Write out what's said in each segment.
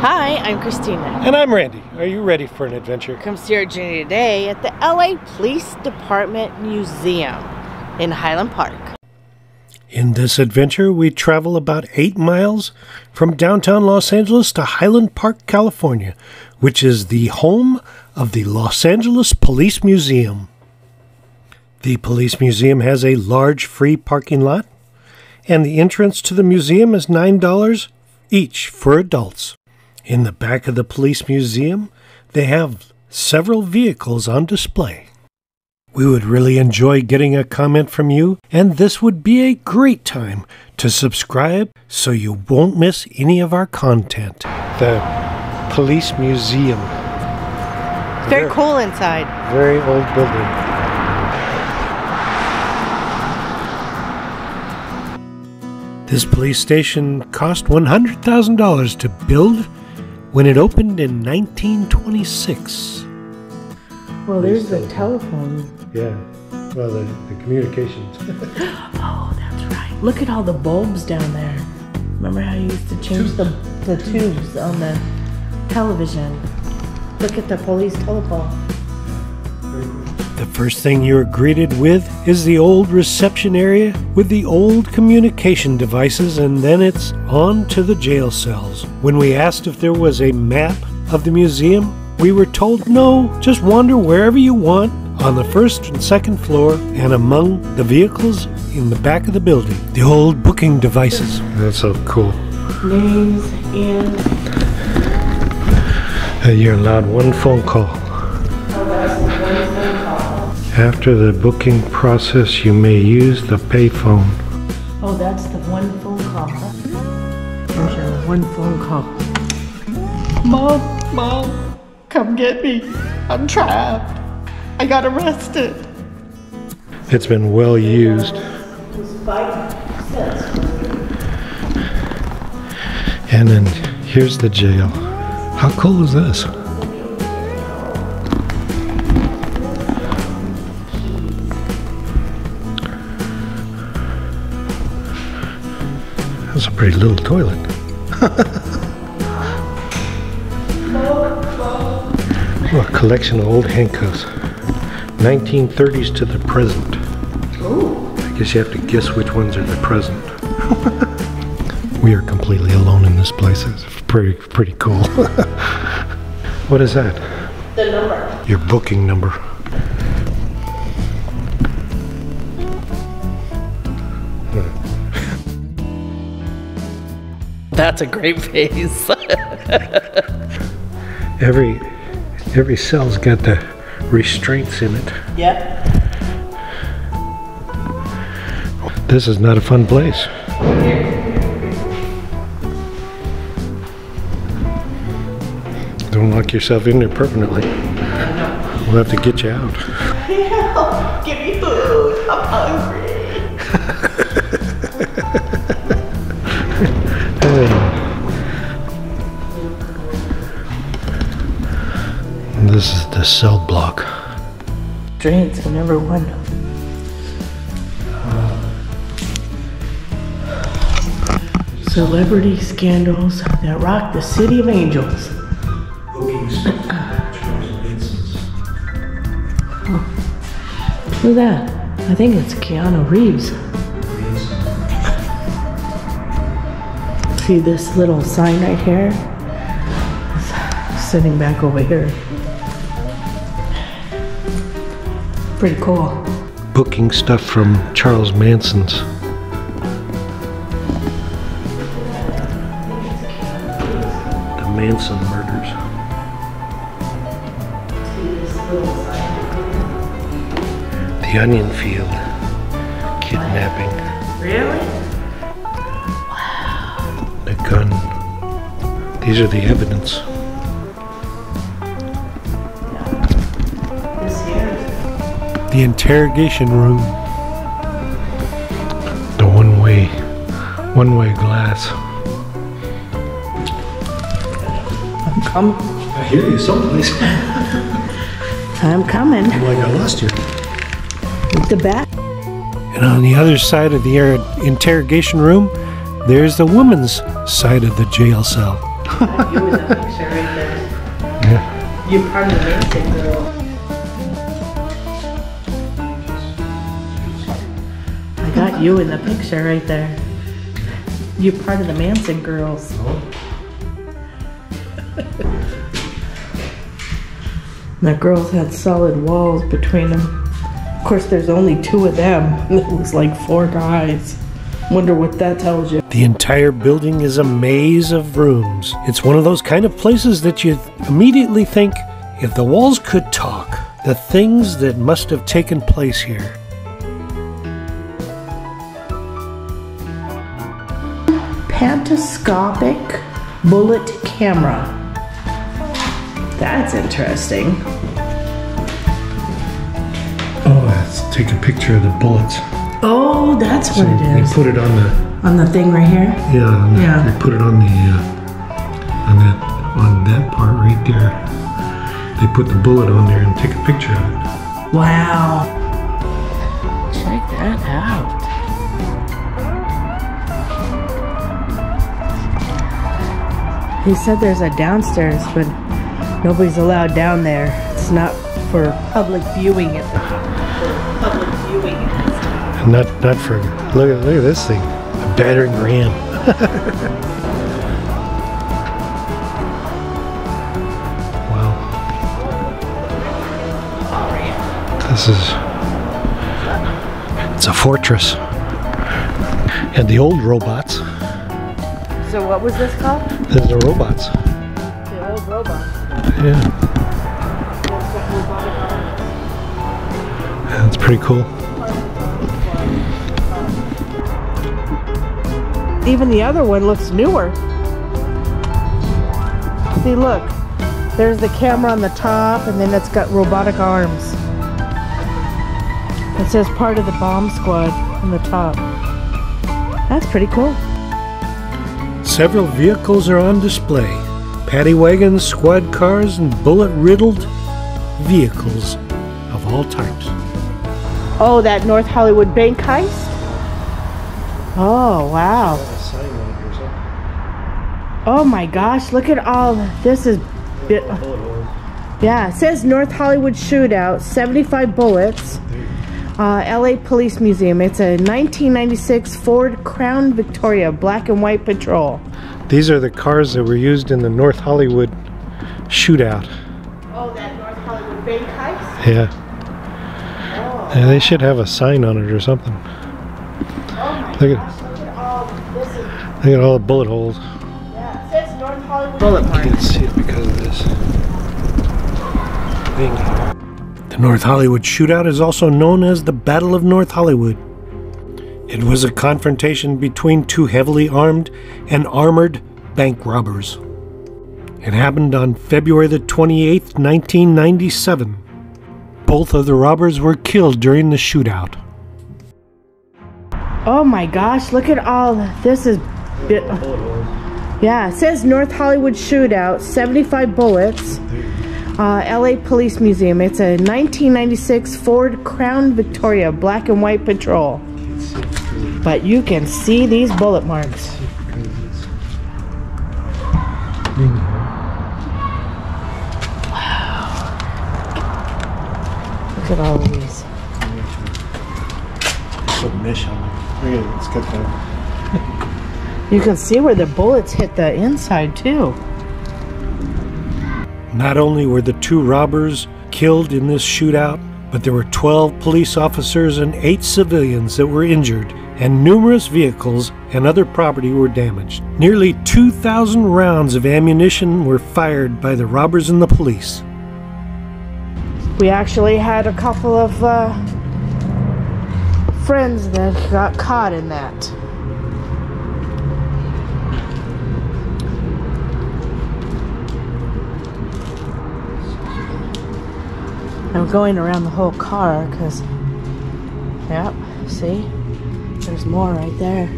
Hi, I'm Christina. And I'm Randy. Are you ready for an adventure? Come see our journey today at the LA Police Department Museum in Highland Park. In this adventure, we travel about 8 miles from downtown Los Angeles to Highland Park, California, which is the home of the Los Angeles Police Museum. The Police Museum has a large free parking lot, and the entrance to the museum is $9 each for adults. In the back of the police museum, they have several vehicles on display. We would really enjoy getting a comment from you, and this would be a great time to subscribe so you won't miss any of our content. The police museum. It's very cool inside. Very old building. This police station cost $100,000 to build when it opened in 1926. Well, there's the telephone. Yeah, well, the communications. Oh, that's right. Look at all the bulbs down there. Remember how you used to change the tubes on the television? Look at the police telephone. The first thing you are greeted with is the old reception area with the old communication devices, and then it's on to the jail cells. When we asked if there was a map of the museum, we were told no, just wander wherever you want on the first and second floor and among the vehicles in the back of the building. The old booking devices. That's so cool. Names and... You're allowed one phone call. After the booking process, you may use the payphone. Oh, that's the one phone call. There's your one phone call. Mom, Mom, come get me. I'm trapped. I got arrested. It's been well used. And then here's the jail. How cool is this? That's a pretty little toilet. Oh, a collection of old handcuffs. 1930s to the present. Ooh. I guess you have to guess which ones are the present. We are completely alone in this place. It's pretty cool. What is that? The number. Your booking number. That's a great face. Every cell's got the restraints in it. Yep. This is not a fun place. Don't lock yourself in there permanently. We'll have to get you out. Yeah, give me food. I'm hungry. And this is the cell block. Drains in every window. Celebrity scandals that rock the city of angels. Oh. Look at that. I think it's Keanu Reeves. See this little sign right here? It's sitting back over here. Pretty cool. Booking stuff from Charles Manson's. The Manson murders. See this little sign? The Onion Field. Kidnapping. Really? Gun. These are the evidence. The interrogation room. The one-way glass. I'm coming. I hear you someplace. I'm coming. I'm like I lost you. With the bat. And on the other side of the interrogation room, there's the woman's side of the jail cell. You in that picture right there. Yeah. You're part of the Manson girl. I got you in the picture right there. You're part of the Manson girls. The girls had solid walls between them. Of course, there's only two of them. It was like four guys. Wonder what that tells you. The entire building is a maze of rooms. It's one of those kind of places that you immediately think, if the walls could talk, the things that must have taken place here. Pantoscopic bullet camera. That's interesting. Oh, let's take a picture of the bullets. Oh, that's what it is. You put it on the thing right here. Yeah. Yeah. They put it on the on that part right there. They put the bullet on there and take a picture of it. Wow. Check that out. He said there's a downstairs, but nobody's allowed down there. It's not for public viewing. It's for public viewing. Not for, look at this thing, a battering ram. Wow. It's a fortress. And the old robots. So what was this called? The robots. The old robots. Yeah. That's pretty cool. Even the other one looks newer. See, look. There's the camera on the top, and then it's got robotic arms. It says part of the bomb squad on the top. That's pretty cool. Several vehicles are on display. Paddy wagons, squad cars, and bullet-riddled vehicles of all types. Oh, that North Hollywood bank heist? Oh, wow. Oh my gosh, look at all this is bit. Yeah, it says North Hollywood shootout, 75 bullets. LA Police Museum. It's a 1996 Ford Crown Victoria black and white patrol. These are the cars that were used in the North Hollywood shootout. Oh, that North Hollywood bank heist? Yeah. Oh. Yeah, they should have a sign on it or something. Look at all the bullet holes. Yeah, it says North Hollywood bullet mark. You can see it because of this thing. The North Hollywood shootout is also known as the Battle of North Hollywood. It was a confrontation between two heavily armed and armored bank robbers. It happened on February the 28th, 1997. Both of the robbers were killed during the shootout. Oh my gosh, look at all this is bit. Yeah, it says North Hollywood shootout, 75 bullets. LA Police Museum. It's a 1996 Ford Crown Victoria black and white patrol. But you can see these bullet marks. Wow. Look at all of these. Put mesh on it. It's good for them. You can see where the bullets hit the inside too. Not only were the two robbers killed in this shootout, but there were 12 police officers and 8 civilians that were injured, and numerous vehicles and other property were damaged. Nearly 2,000 rounds of ammunition were fired by the robbers and the police. We actually had a couple of friends that got caught in that. I'm going around the whole car because, yep, see, there's more right there.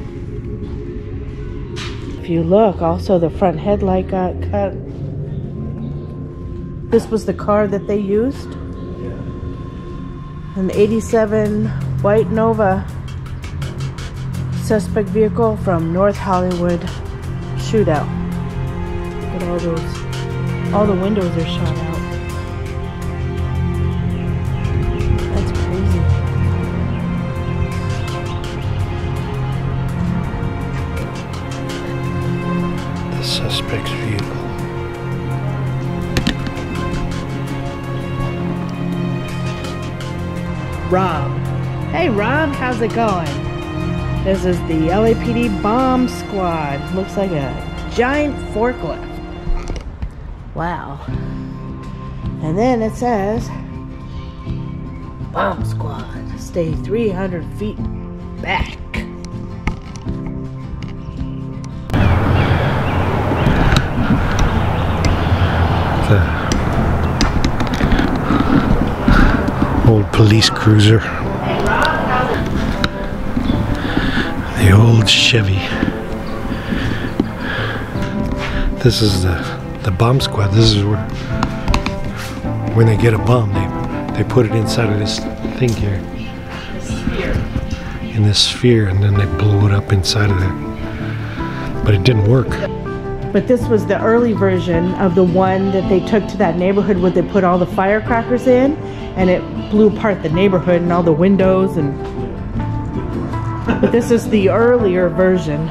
If you look, also the front headlight got cut. This was the car that they used. An 87 white Nova, suspect vehicle from North Hollywood shootout. at all those, all the windows are shot out. That's crazy. The suspect's vehicle. Rob. Hey Rob, how's it going? This is the LAPD bomb squad. Looks like a giant forklift. Wow. And then it says, bomb squad, stay 300 feet back. The old police cruiser. The old Chevy. This is the bomb squad. This is where, when they get a bomb, they put it inside of this thing here. In this sphere, and then they blow it up inside of there. But it didn't work. But this was the early version of the one that they took to that neighborhood where they put all the firecrackers in, and it blew apart the neighborhood and all the windows and... But this is the earlier version.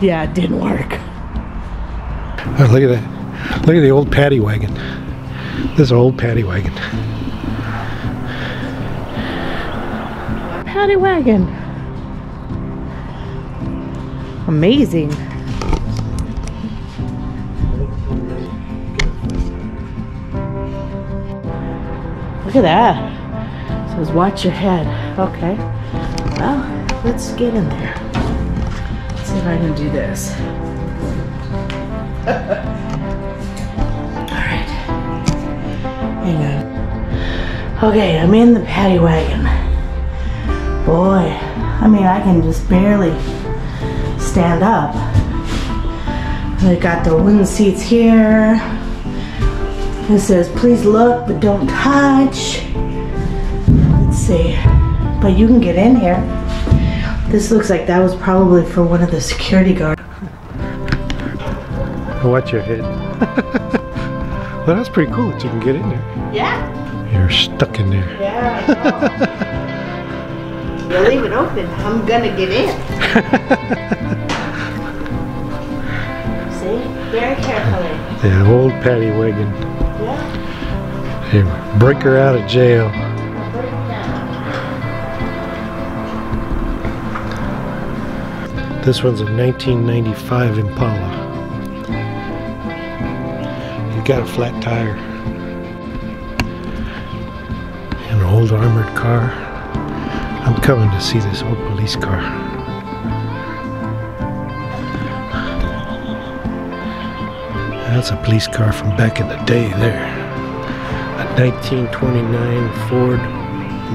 Yeah, it didn't work. Oh, look at that. Look at the old paddy wagon. This old paddy wagon. Paddy wagon. Amazing. Look at that. It says watch your head. Okay. Well. Let's get in there. Let's see if I can do this. Alright. Hang on. Okay, I'm in the paddy wagon. Boy, I mean, I can just barely stand up. They've got the wooden seats here. It says, please look, but don't touch. Let's see. But you can get in here. This looks like that was probably for one of the security guards. Watch your head. Well, that's pretty cool that you can get in there. Yeah. You're stuck in there. Yeah. You leave it open. I'm gonna get in. See? Very carefully. The old paddy wagon. Yeah. Hey, break her out of jail. This one's a 1995 Impala. You got a flat tire. An old armored car. I'm coming to see this old police car. That's a police car from back in the day there. A 1929 Ford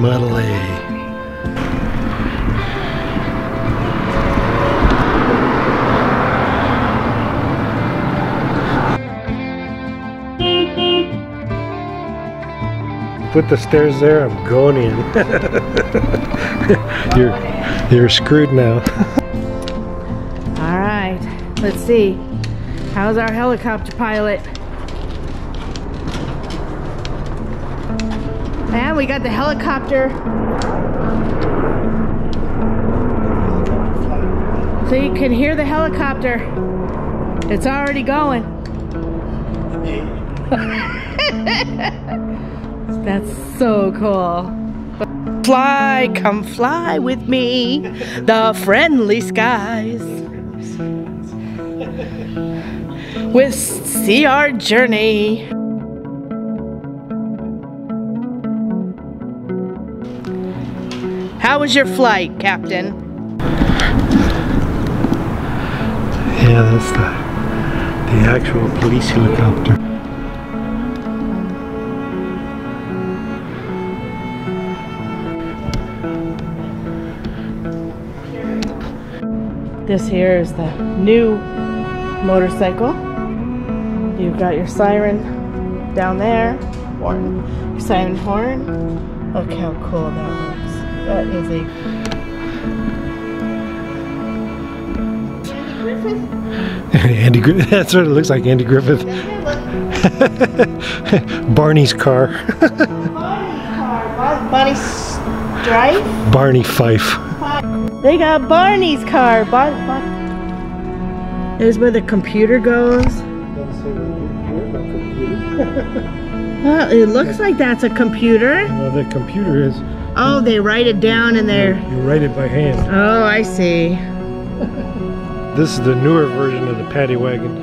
Model A. Put the stairs there, I'm going in. you're screwed now. All right, let's see. How's our helicopter pilot? And we got the helicopter. So you can hear the helicopter. It's already going. That's so cool. Fly, come fly with me, the friendly skies. We'll see our journey. How was your flight, Captain? Yeah, that's the actual police helicopter. This here is the new motorcycle. You've got your siren down there. Horn. Your siren horn. Look how cool that looks. That is a... Andy Griffith. That's what it looks like, Andy Griffith. Barney's car. Barney Strife? Barney Fife. They got Barney's car. There's where the computer goes. Well, it looks like that's a computer. Well, the computer is. Oh, they write it down in there. You write it by hand. Oh, I see. This is the newer version of the paddy wagon.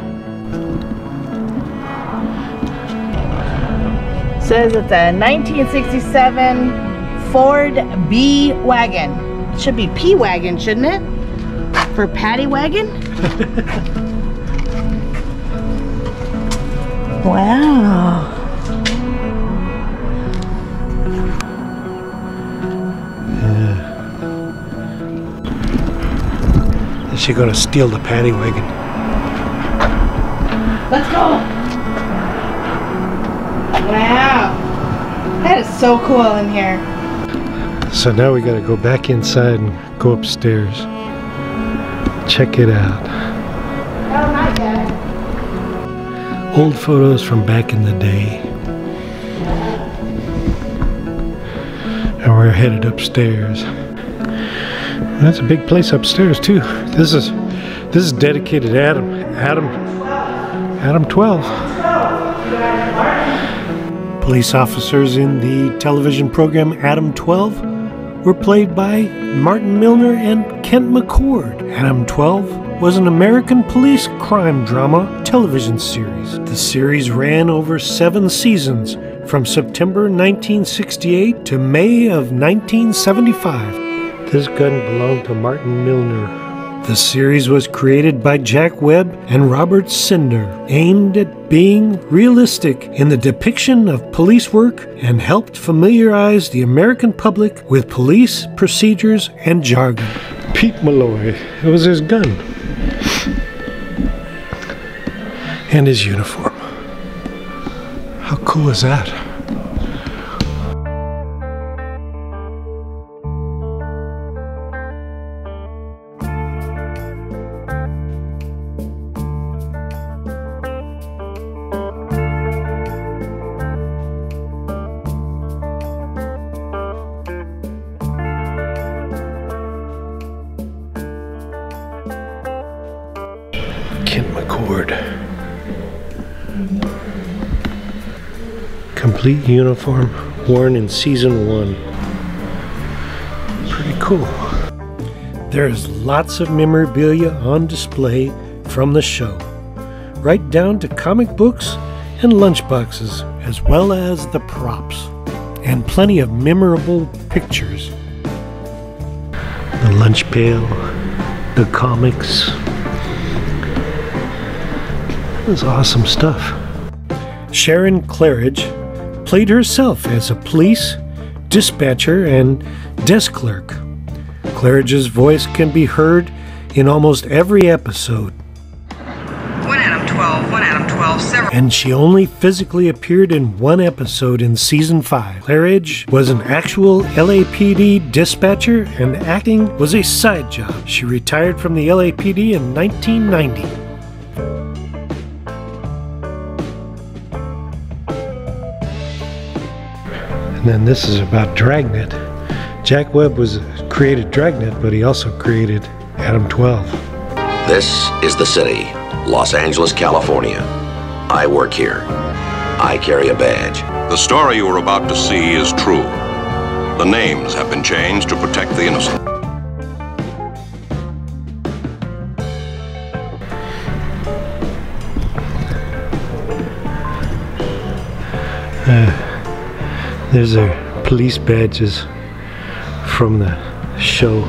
It says it's a 1967 Ford B wagon. It should be P wagon, shouldn't it? For paddy wagon? Wow. She's gonna steal the paddy wagon. Let's go! Wow! That is so cool in here. So now we gotta go back inside and go upstairs. Check it out. Oh, not yet. Old photos from back in the day. And we're headed upstairs. That's a big place upstairs too. This is dedicated to Adam 12. Police officers in the television program Adam 12 were played by Martin Milner and Kent McCord. Adam 12 was an American police crime drama television series. The series ran over 7 seasons from September 1968 to May of 1975. This gun belonged to Martin Milner. The series was created by Jack Webb and Robert Sinder, aimed at being realistic in the depiction of police work and helped familiarize the American public with police procedures and jargon. Pete Malloy, it was his gun. And his uniform. How cool is that? Complete uniform worn in season 1. Pretty cool. There's lots of memorabilia on display from the show, right down to comic books and lunchboxes, as well as the props, and plenty of memorable pictures. The lunch pail, the comics. This is awesome stuff. Sharon Claridge played herself as a police, dispatcher, and desk clerk. Claridge's voice can be heard in almost every episode. One Adam 12, several. And she only physically appeared in 1 episode in season 5. Claridge was an actual LAPD dispatcher, and acting was a side job. She retired from the LAPD in 1990. And then this is about Dragnet. Jack Webb created Dragnet, but he also created Adam 12. This is the city, Los Angeles, California. I work here. I carry a badge. The story you are about to see is true. The names have been changed to protect the innocent. There's their police badges from the show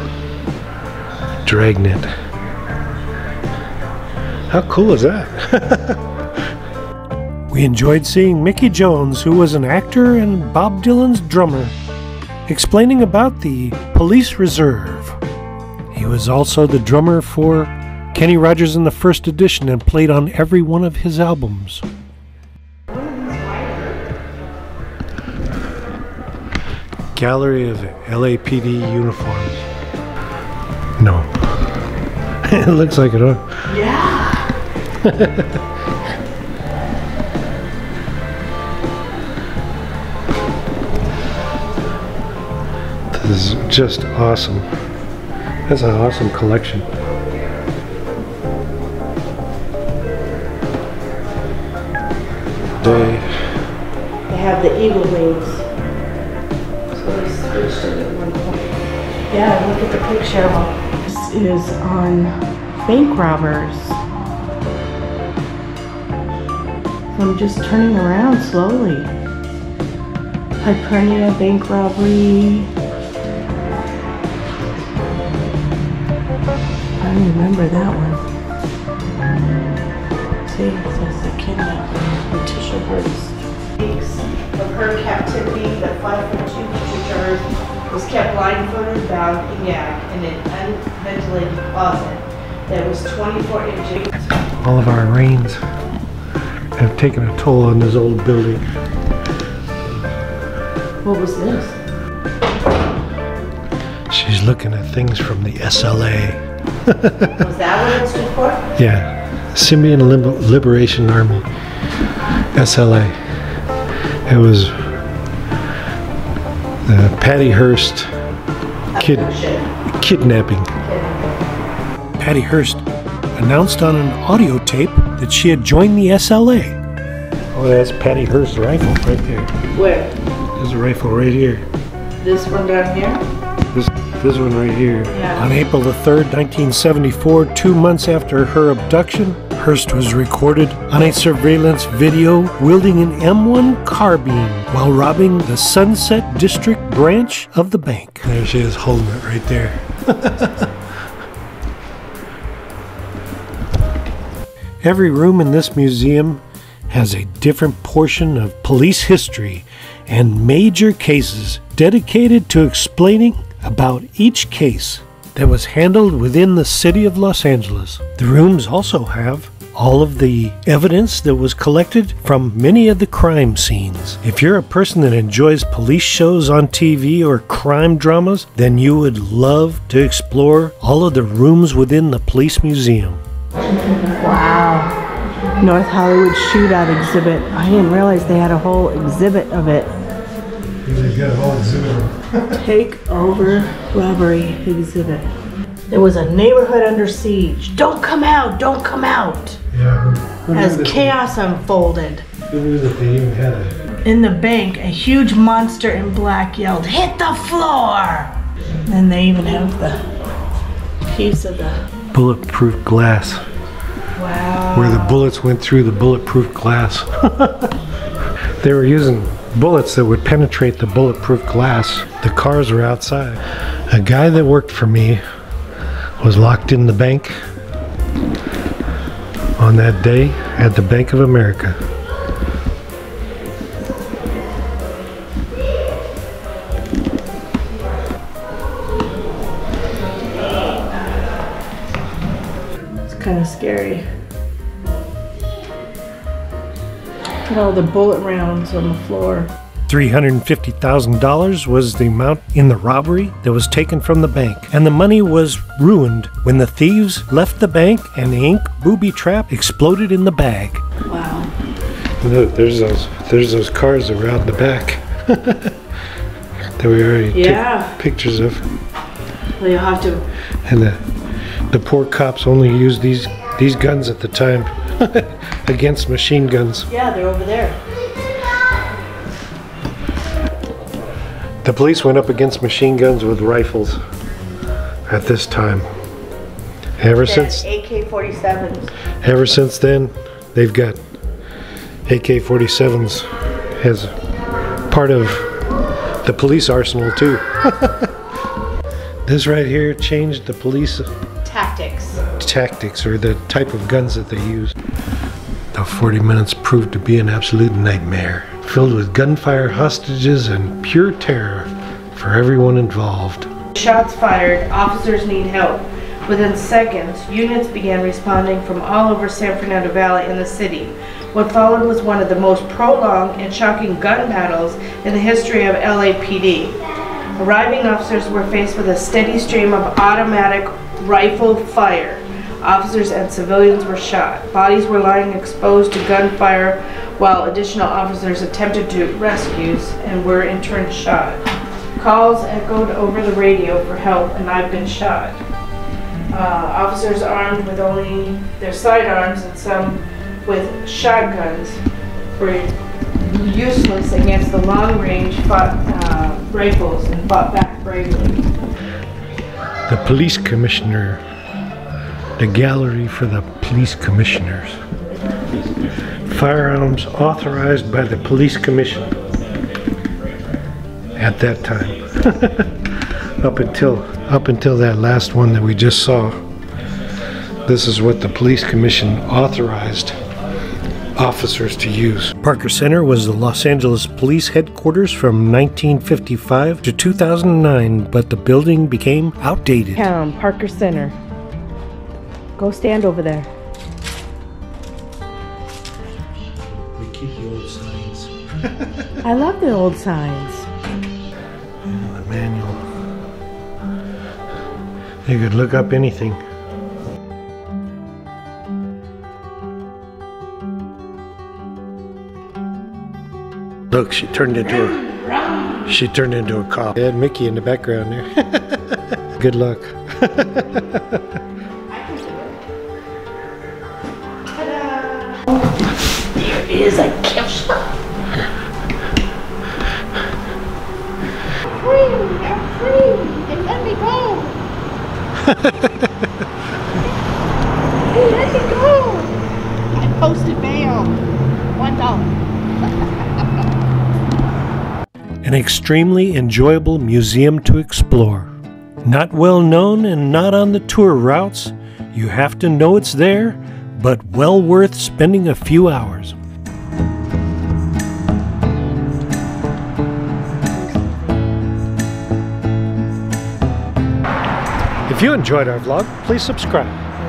Dragnet. How cool is that? We enjoyed seeing Mickey Jones, who was an actor and Bob Dylan's drummer, explaining about the police reserve. He was also the drummer for Kenny Rogers in the first edition and played on every one of his albums. Gallery of LAPD uniforms. No. It looks like it, huh? Yeah. This is just awesome. That's an awesome collection. They have the eagle wings. So they switched it at one point. Yeah, look at the picture. This is on bank robbers. I'm just turning around slowly. Hibernia bank robbery. I don't remember that one. See, it says the kidnapping, Letitia Hearst. Weeks of her captivity, the 5.2 was kept blindfolded, bound, and gagged in an unventilated closet that was 24 inches. All of our rains have taken a toll on this old building. What was this? She's looking at things from the SLA. Was that what it stood for? Yeah, Simeon Liberation Army, SLA. It was the Patty Hearst kidnapping. Patty Hearst announced on an audio tape that she had joined the SLA. Oh, that's Patty Hearst's rifle right there. Where? There's a rifle right here. This one down here? This one right here. Yeah. On April the 3rd, 1974, 2 months after her abduction, Hearst was recorded on a surveillance video wielding an M1 carbine while robbing the Sunset District branch of the bank. There she is holding it right there. Every room in this museum has a different portion of police history and major cases dedicated to explaining about each case that was handled within the city of Los Angeles. The rooms also have all of the evidence that was collected from many of the crime scenes. If you're a person that enjoys police shows on TV or crime dramas, then you would love to explore all of the rooms within the police museum. Wow. North Hollywood shootout exhibit. I didn't realize they had a whole exhibit of it. Take over robbery exhibit. There was a neighborhood under siege. Don't come out! Don't come out! Yeah. As chaos unfolded. In the bank, a huge monster in black yelled, "Hit the floor!" And they even have the piece of the bulletproof glass. Wow. Where the bullets went through the bulletproof glass. They were using bullets that would penetrate the bulletproof glass. The cars were outside. A guy that worked for me was locked in the bank on that day at the Bank of America. It's kind of scary. Look at all the bullet rounds on the floor. $350,000 was the amount in the robbery that was taken from the bank, and the money was ruined when the thieves left the bank and the ink booby trap exploded in the bag. Wow. Look, there's those cars that were out in the back that we already took pictures of. Well, you'll have to. And the poor cops only used these guns at the time. Against machine guns. Yeah, they're over there. The police went up against machine guns with rifles at this time. Ever since AK-47s. Ever since then, they've got AK-47s as part of the police arsenal too. This right here changed the police tactics, or the type of guns that they use. The 40 minutes proved to be an absolute nightmare, filled with gunfire, hostages, and pure terror for everyone involved. Shots fired, officers need help. Within seconds, units began responding from all over San Fernando Valley and the city. What followed was one of the most prolonged and shocking gun battles in the history of LAPD. Arriving officers were faced with a steady stream of automatic rifle fire. Officers and civilians were shot. Bodies were lying exposed to gunfire while additional officers attempted to rescue and were in turn shot. Calls echoed over the radio for help and I've been shot. Officers armed with only their sidearms and some with shotguns were useless against the long-range rifles and fought back bravely. The police commissioner, the gallery for the police commissioners. Firearms authorized by the police commission at that time. up until that last one that we just saw, this is what the police commission authorized officers to use. Parker Center was the Los Angeles police headquarters from 1955 to 2009, but the building became outdated. Parker Center. Go stand over there. We keep the old signs. I love the old signs. Yeah, the manual. You could look up anything. Look, she turned into a cop. They had Mickey in the background there. Good luck. There is a gift shop. Free, I'm free, and let me go. Let me go. I posted bail. $1. An extremely enjoyable museum to explore. Not well known and not on the tour routes, you have to know it's there, but well worth spending a few hours. If you enjoyed our vlog, please subscribe.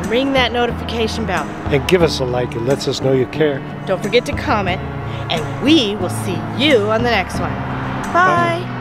Ring that notification bell. And give us a like, it lets us know you care. Don't forget to comment, and we will see you on the next one. Bye.